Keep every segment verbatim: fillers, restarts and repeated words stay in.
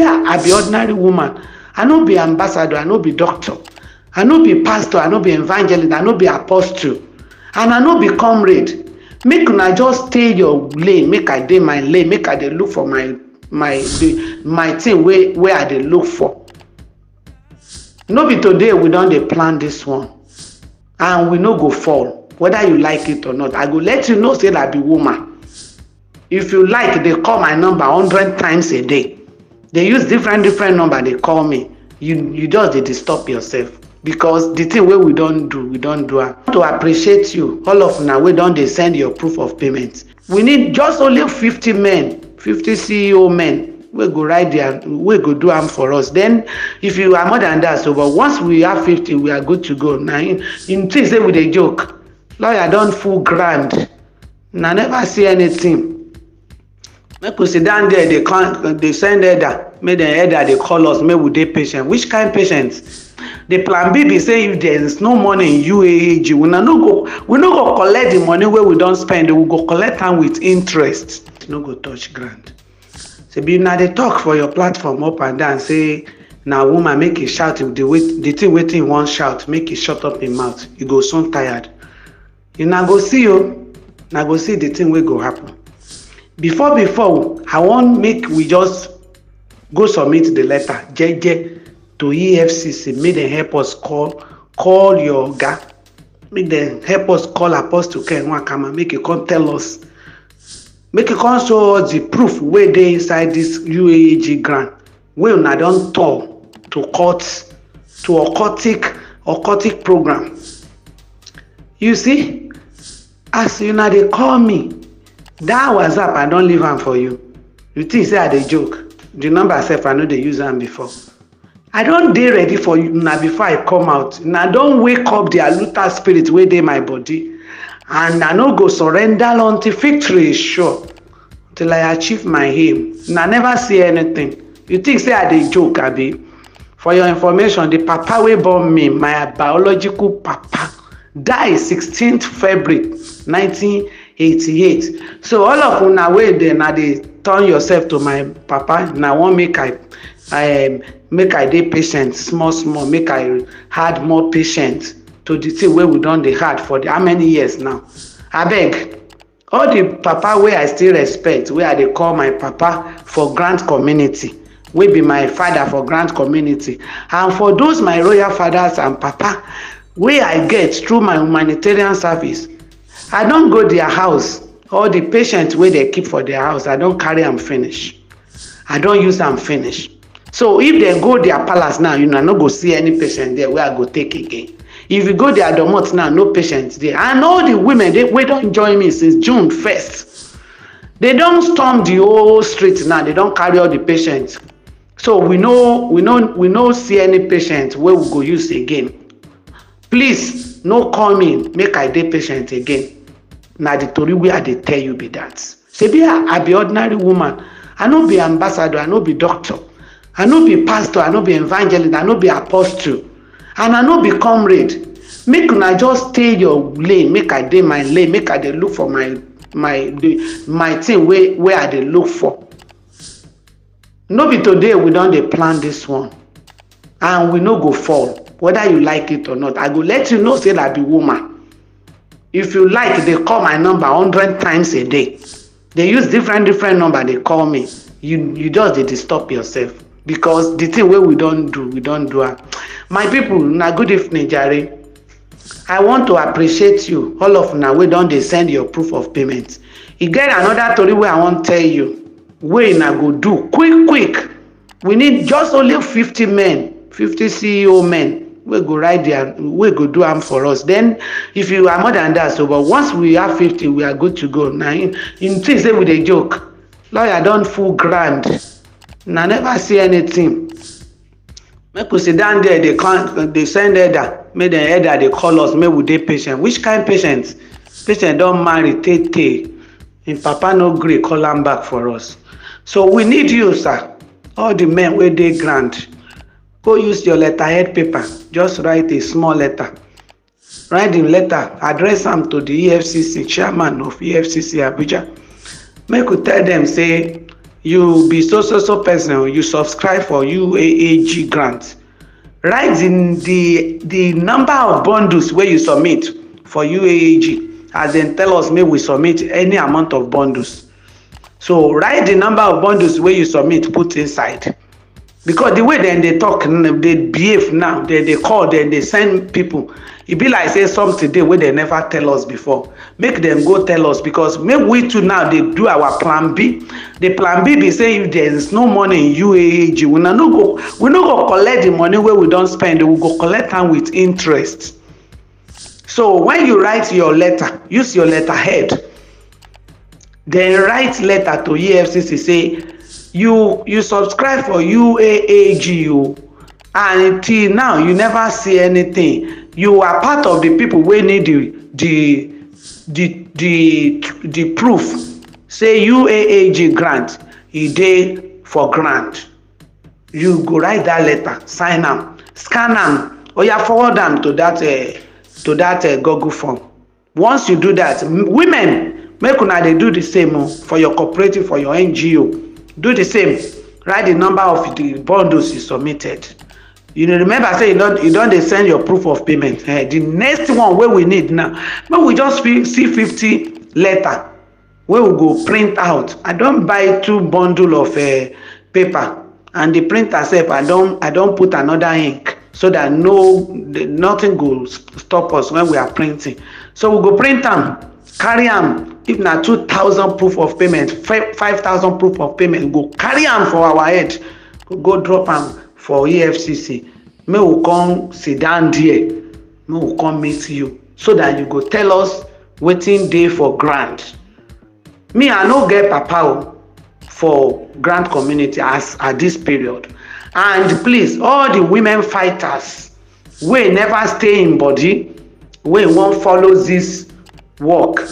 be I be ordinary woman. I no be ambassador, I no be doctor. I no be pastor, I no be evangelist, I no be apostle. And I no be comrade. Make una just stay your lane, make I dey my lane, make I dey look for my my the, my thing where where I dey look for. No be today we don dey plan this one. And we no go fall, whether you like it or not. I go let you know say I be woman. If you like, they call my number one hundred times a day. They use different different number, they call me. You you just dey disturb yourself. Because the thing where we don't do, we don't do it. To appreciate you, all of now, we don't they send your proof of payment. We need just only fifty men, fifty C E O men. We go right there, we go do them for us. Then, if you are more than that, so but once we have fifty, we are good to go. Now, in, in things with a joke, lawyer don't fool grand. Now, never see anything. Make we sit down there, they can't, they send elder, make the elder, they call us, make we dey patient. Which kind patience? The plan B be say if there is no money in U A A G, we no go, we no go collect the money where we don't spend, we go collect them with interest. No go touch grant. So be now they talk for your platform up and down, say, now woman make it shout, if the wait, the thing waiting one shout, make it shut up in mouth, you go soon tired. You now go see you, now go see the thing will go happen. Before, before, I won't make we just go submit the letter, J J, to E F C C. Make them help us call, call your guy. Make them help us call Apostle Ken Wakama. Make you come tell us. Make you come show us the proof where they inside this U A A G grant. We una don talk to court, to occultic, occultic program. You see, as you know, they call me. That WhatsApp, I don't leave them for you. You think say I dey joke? The number self, I know they use them before. I don't dey ready for you now before I come out. Now don't wake up the Aluta spirit where they my body. And I no go surrender until victory is sure. Till I achieve my aim. Now never see anything. You think say I dey joke, Abi? For your information, the papa wey born me, my biological papa, died sixteenth February nineteen eighty-eight. So all of una way then I dey turn yourself to my papa. Now one make I, I make I dey patient, small small. Make I had more patience to the thing where we done the hard for the, how many years now? I beg all the papa where I still respect, where I dey call my papa for grand community, where be my father for grand community, and for those my royal fathers and papa, where I get through my humanitarian service. I don't go their house. All the patients where they keep for their house, I don't carry them finish. I don't use them finish. So if they go their palace now, you know, not go see any patient there where I go take again. If you go their domot now, no patients there. And all the women, they, they don't join me since June first. They don't storm the whole street now. They don't carry all the patients. So we know, we know, we know see any patient where we go use again. Please, no call me, make I dey patient again. Now the story where I dey tell you be that. Say be I, I be ordinary woman. I no be ambassador, I no be doctor. I no be pastor, I no be evangelist, I no be apostle. And I no be comrade. Make una just stay your lane, make I dey my lane, make I dey look for my my the, my thing where where I dey look for. No be today we don dey plan this one. And we no go fall, whether you like it or not. I go let you know say I be woman. If you like, they call my number one hundred times a day. They use different different number, they call me. You you just they disturb yourself. Because the thing where we don't do, we don't do it. My people, na good evening, Jerry. I want to appreciate you. All of now, we don't they send your proof of payment. You get another story where I want to tell you. Where na go do quick quick. We need just only fifty men, fifty C E O men. We go right there, we go do them for us. Then, if you are more than that, so but once we have fifty, we are good to go. Now, in, in things with a joke, lawyer don't fool grand. Now, never see anything. Make we sit down there, they can't, they send elder, make the elder, they call us, make we dey patient. Which kind of patience? Patient don't marry, tay tay. And papa no gree, call them back for us. So, we need you, sir. All the men where they grant. Go use your letterhead paper. Just write a small letter. Write the letter. Address them to the E F C C, chairman of E F C C Abuja. Make you tell them, say, you be so so so personal, you subscribe for U A A G grant, write in the the number of bundles where you submit for U A A G, and then tell us, may we submit any amount of bundles. So write the number of bundles where you submit, put inside, because the way then they talk, they behave now, they, they call, then they send people, it be like say something today where they never tell us before. Make them go tell us, because maybe we too now they do our plan B. The plan B be say if there is no money in U A A G, we no go we no go collect the money where we don't spend, we go collect them with interest. So when you write your letter, use your letterhead, then write letter to E F C C, say you you subscribe for U A A G, and until now you never see anything. You are part of the people who need the the the the, the proof. Say U A A G grant, a day for grant. You go write that letter, sign them, scan them, or you forward them to that uh, to that uh, Google form. Once you do that, women, make una they do the same for your cooperative, for your N G O. Do the same. Write the number of the bundles you submitted. You know, remember I say you don't you don't they send your proof of payment. Hey, the next one where we need now, but we just see fifty letter where we go print out. I don't buy two bundle of uh, paper, and the printer said I don't I don't put another ink, so that no nothing will stop us when we are printing. So we go print them, carry them. If na two thousand proof of payment, five thousand proof of payment, go carry am for our head, go drop am for E F C C. May we come sit down there, may we come meet you, so that you go tell us wetin dey for grant. Me, I no get papa for grant community as at this period. And please, all the women fighters, we never stay in body, we won't follow this work.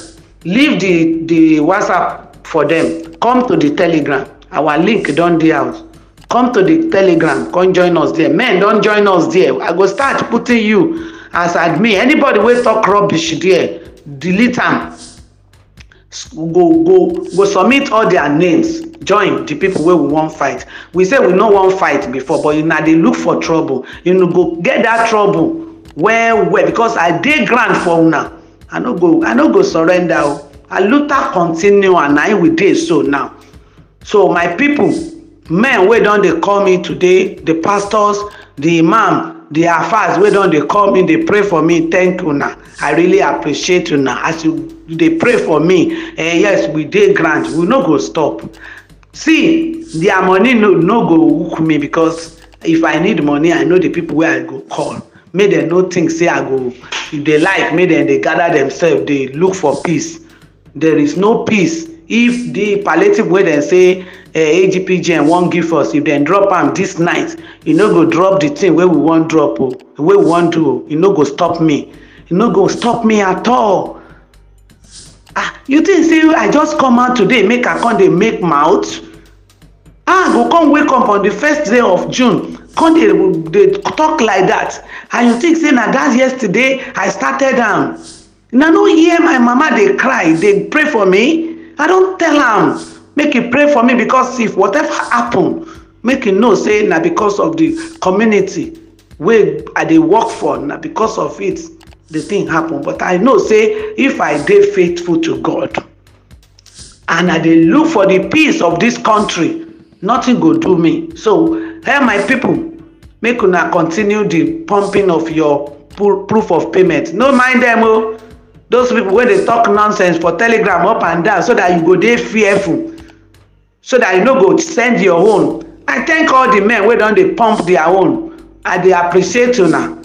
Leave the the WhatsApp for them. Come to the Telegram. Our link don dey out. Come to the Telegram. Come join us there. Men, don't join us there. I go start putting you as admin. Anybody wey talk rubbish there, delete am. Go go go submit all their names. Join the people wey we wan fight. We say we no wan fight before, but una dey look for trouble. You no go get that trouble well well, because I dey grand for una. I no go, I no go surrender. I Luther continue, and I will do so now. So my people, men, where don't they call me today? The pastors, the imam, the afas, where don't they call me? They pray for me. Thank you now. I really appreciate you now. As you, they pray for me. And yes, we did grant. We no go stop. See, their money no no go hook me, because if I need money, I know the people where I go call. May them no think say I go. If they like, may them they gather themselves, they look for peace. There is no peace. If the palliative way they say uh, A G P G N won't give us, if they drop am this night, you no go drop the thing where we won't drop, oh, where we want to, you no go stop me. You no go stop me at all. Ah, you think say I just come out today, make I come they make mouth. Ah, go come wake up on the first day of June. Come they, they talk like that, and you think say na that's yesterday I started down. Um, now no hear my mama they cry, they pray for me. I don't tell am make you pray for me, because if whatever happen, make you know say na because of the community where I they work for, na because of it the thing happen. But I know say if I dey faithful to God, and I dey look for the peace of this country, nothing go do me. So hey, my people, make una continue the pumping of your proof of payment. No mind them, oh. Those people when they talk nonsense for Telegram up and down, so that you go dey fearful, so that you no go send your own. I thank all the men where don't they pump their own. I they appreciate you now.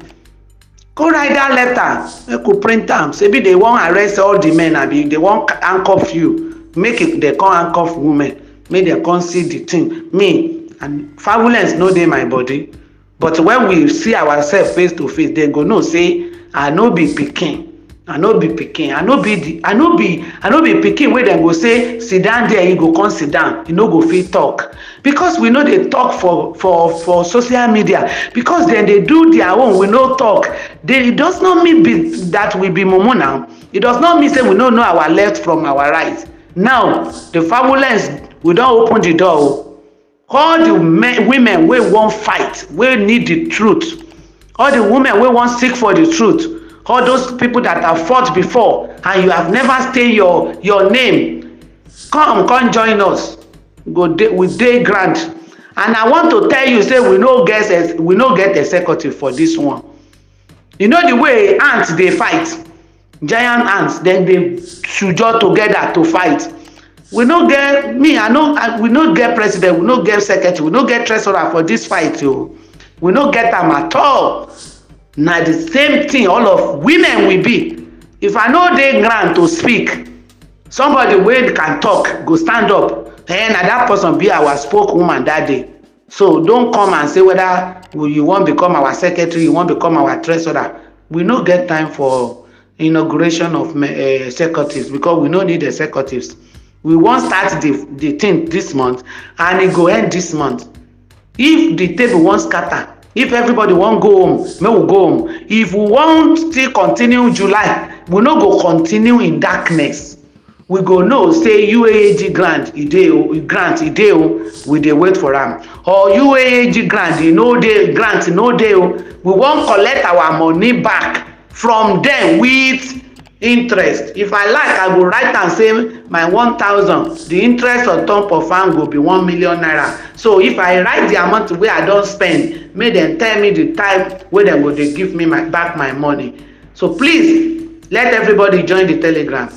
Go write that letter. Make you print them. Maybe they won't arrest all the men. I mean, they won't handcuff you. Make it they can't handcuff women. Make they can't see the thing. Me. And violence no dey my body, but when we see ourselves face to face, they go no say I no be pikin, I no be pikin, I no be the, I no be, I no be pikin. Where they go say sit down there, you go come sit down, you no go fit talk, because we know they talk for for for social media, because then they do their own. We no talk. They, it does not mean be, that we be mumu now. It does not mean say we no know our left from our right. Now the violence We don't open the door. All the men, women we won't fight, we need the truth. All the women we won't seek for the truth. All those people that have fought before and you have never stayed your, your name, come, come join us. Go day, with day grant. And I want to tell you, say we no get we no get executive for this one. You know the way ants they fight, giant ants, then they should join together to fight. We no get me, I know I, we no get president, we no get secretary, we no get treasurer for this fight, yo. We no get them at all. Now the same thing, all of women will be. If I know they grant to speak, somebody where can talk, go stand up. And that person be our spokeswoman that day. So don't come and say whether you want to become our secretary, you want to become our treasurer. We no get time for inauguration of uh, executives because we no need executives. We won't start the, the thing this month and it go end this month. If the table won't scatter, if everybody won't go home, may we go home. If we won't still continue July, we no go continue in darkness. We go no say U A A G grant ideo grant ideo we dey wait for am, or U A A G grant you no dey grant no dey. We won't collect our money back from them with interest. If I like, I will write and say my one thousand. The interest on top of am will be one million naira. So if I write the amount wey I don spend, make them tell me the time where they will they give me my back my money. So please let everybody join the Telegram.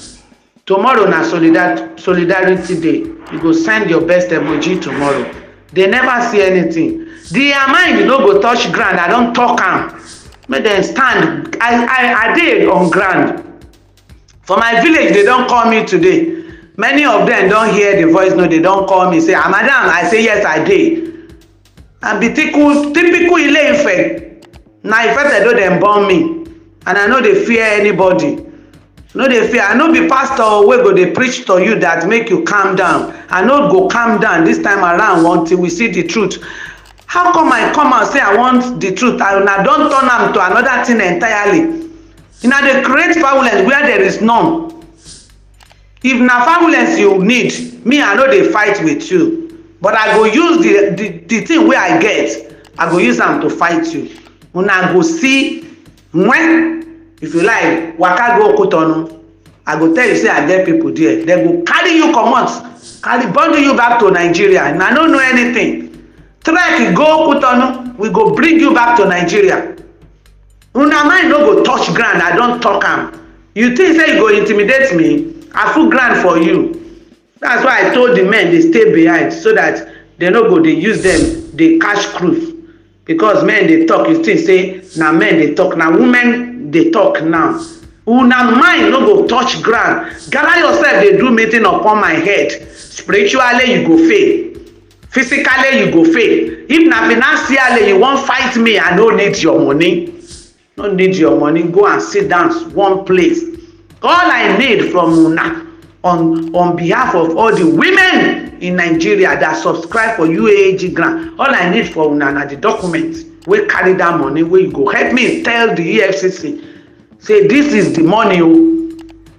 Tomorrow na solidar solidarity day. You go send your best emoji tomorrow. They never see anything. Their mind no go touch ground. I don talk am. Make them stand. I I I dey on ground. For my village, they don't call me today. Many of them don't hear the voice note. They don't call me. Say, ah, madam, I say, yes, I did. And be typical, typical Ile Ife. Now, if I know them bomb me, and I know they fear anybody. No, they fear. I know the pastor will go, they preach to you that make you calm down. I know go calm down this time around until we see the truth. How come I come and say I want the truth? And I don't turn them to another thing entirely. Now they create violence where there is none. If na violence you need, me I know they fight with you. But I go use the, the, the thing where I get, I go use them to fight you. When I go see, when, if you like, waka go Cotonou, I go tell you say I get people there. They go carry you comot, carry bundle you back to Nigeria. And I don't know anything. Trek go Cotonou, we go bring you back to Nigeria. Una mind no go touch ground. I don't talk am. You think say you go intimidate me? I full ground for you. That's why I told the men they stay behind so that they no go. They use them. They catch crews because men they talk. You think say na men they talk na women they talk now. Una mind no go touch ground. Gather yourself. They do meeting upon my head. Spiritually you go fail. Physically you go fail. If na financially you won't fight me, I no need your money. No need your money. Go and sit down one place. All I need from Una on on behalf of all the women in Nigeria that subscribe for U A A G grant. All I need for Una na the documents. We carry that money. Where you go help me tell the E F C C. Say this is the money.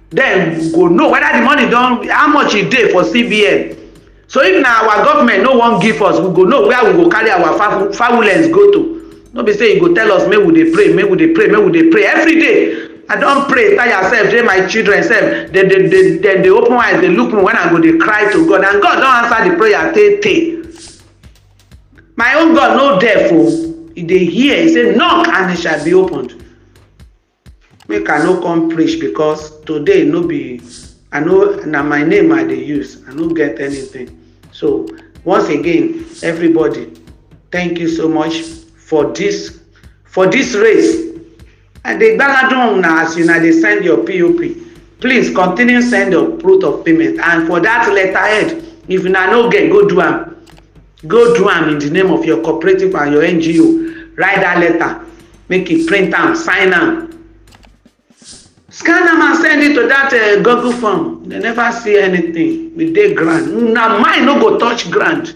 Then go know whether the money don't how much it did for C B N. So if now our government no one give us, we go know where we go carry our fabulence go to. No be say you go tell us, may we they pray, may we they pray, may we they pray every day. I don't pray, tell yourself, they my children self. They they, they they they open eyes, they look when I go, they cry to God, and God don't answer the prayer. They, they. My own God no therefore. If they hear, he say knock and it shall be opened. Make I no come preach because today no be I know now my name I they use. I don't get anything. So once again, everybody, thank you so much. For this, for this race, and the Baladon now, as you know, they send your P O P. Please continue send your proof of payment, and for that letterhead, if you now no get, go do am, go do am in the name of your cooperative and your N G O. Write that letter, make it print am, sign am, scan am and send it to that uh, Google form. They never see anything with their grant. Now mine no go touch grant.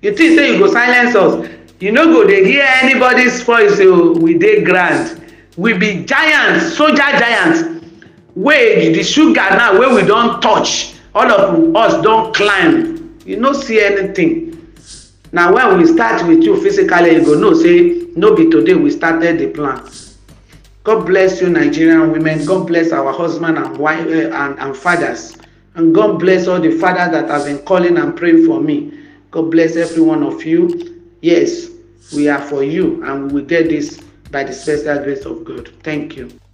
You think say you go silence us? You no go they hear anybody's voice we dey grand. We be giants, soldier giants. Wage the sugar now where we don't touch. All of us don't climb. you no see anything. Now when we start with you physically, you go no say no be today we started the plan. God bless you, Nigerian women. God bless our husband and wife and, and fathers. And God bless all the fathers that have been calling and praying for me. God bless every one of you. Yes, we are for you, and we will get this by the special grace of God. Thank you.